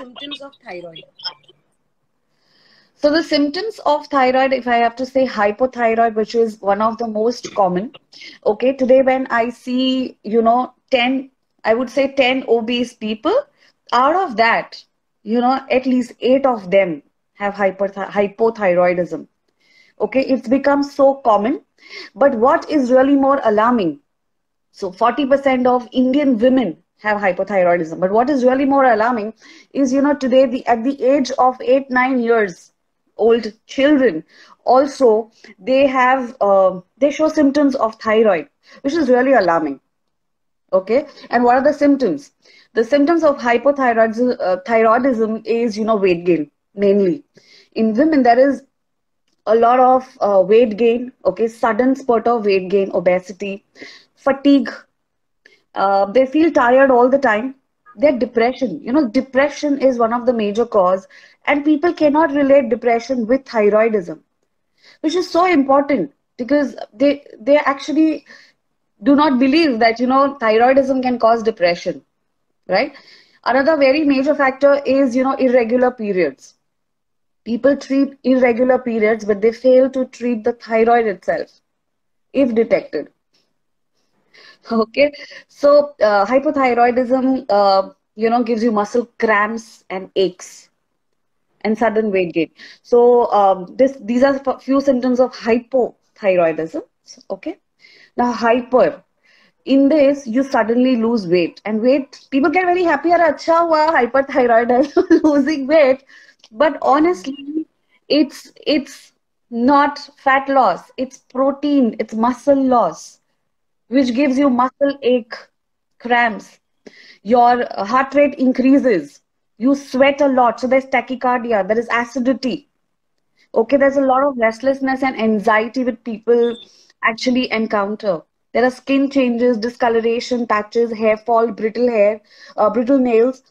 symptoms of thyroid? So the symptoms of thyroid, if I have to say hypothyroid, which is one of the most common. Okay, today when I see, 10, I would say 10 obese people, out of that, at least 8 of them have hypothyroidism. Okay, it's become so common. But what is really more alarming? So 40% of Indian women have hypothyroidism. But what is really more alarming is, today at the age of 8-9 years old children also, they show symptoms of thyroid, which is really alarming. Okay, and what are the symptoms? The symptoms of hypothyroidism is, weight gain mainly. In women, there is a lot of weight gain, okay, sudden spurt of weight gain, obesity, fatigue. They feel tired all the time. They're depression. Depression is one of the major cause, and people cannot relate depression with thyroidism, which is so important because they actually do not believe that, thyroidism can cause depression, right? Another very major factor is, irregular periods. People treat irregular periods, but they fail to treat the thyroid itself if detected. Okay, so hypothyroidism, gives you muscle cramps and aches and sudden weight gain. So these are a few symptoms of hypothyroidism. Okay, now hyper. In this, you suddenly lose weight. And weight, people get very happy, acha hua, hyperthyroidism, losing weight. But honestly, it's not fat loss. It's protein. It's muscle loss, which gives you muscle ache, cramps. Your heart rate increases. You sweat a lot. So there's tachycardia. There is acidity. Okay, there's a lot of restlessness and anxiety which people actually encounter. There are skin changes, discoloration, patches, hair fall, brittle nails.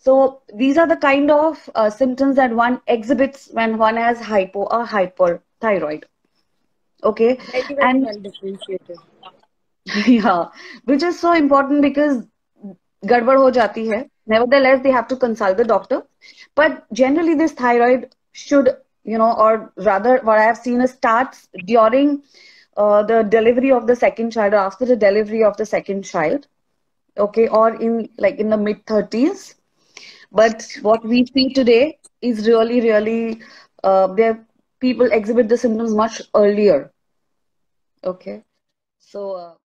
So these are the kind of symptoms that one exhibits when one has hypo or hyperthyroid. Okay. Very well, and well differentiated. Yeah, which is so important because gadbad ho jati hai. Nevertheless, they have to consult the doctor. But generally, this thyroid should, or rather what I have seen is starts during the delivery of the second child or after the delivery of the second child. Okay, or in the mid-30s. But what we see today is really, really, people exhibit the symptoms much earlier. Okay. So